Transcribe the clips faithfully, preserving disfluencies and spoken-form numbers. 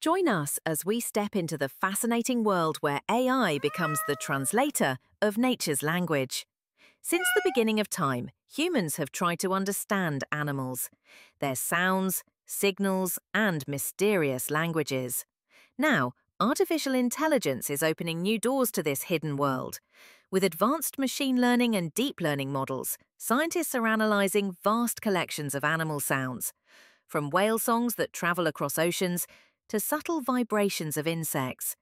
Join us as we step into the fascinating world where A I becomes the translator of nature's language. Since the beginning of time, humans have tried to understand animals, their sounds, signals, and mysterious languages. Now, artificial intelligence is opening new doors to this hidden world. With advanced machine learning and deep learning models, scientists are analyzing vast collections of animal sounds, from whale songs that travel across oceans to subtle vibrations of insects.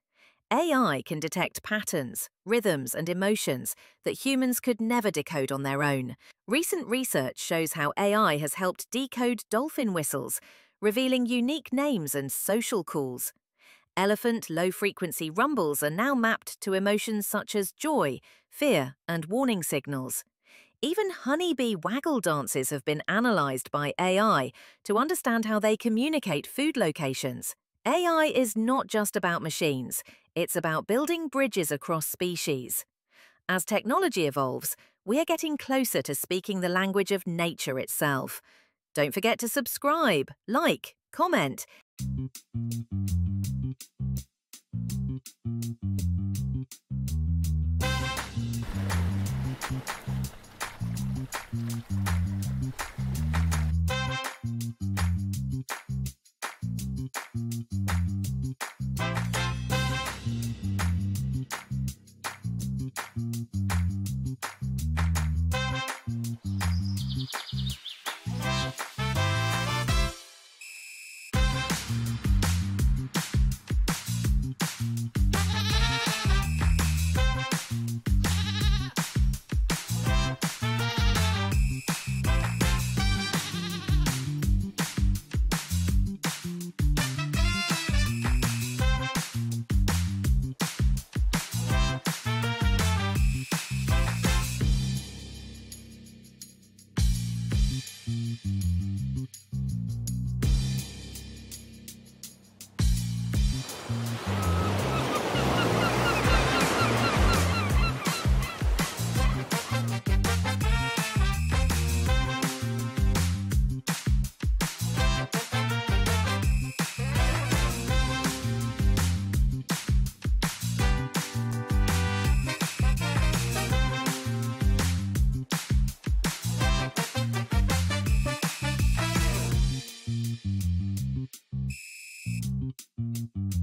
A I can detect patterns, rhythms, and emotions that humans could never decode on their own. Recent research shows how A I has helped decode dolphin whistles, revealing unique names and social calls. Elephant low-frequency rumbles are now mapped to emotions such as joy, fear, and warning signals. Even honeybee waggle dances have been analysed by A I to understand how they communicate food locations. A I is not just about machines, it's about building bridges across species. As technology evolves, we are getting closer to speaking the language of nature itself. Don't forget to subscribe, like, comment. Mm-hmm.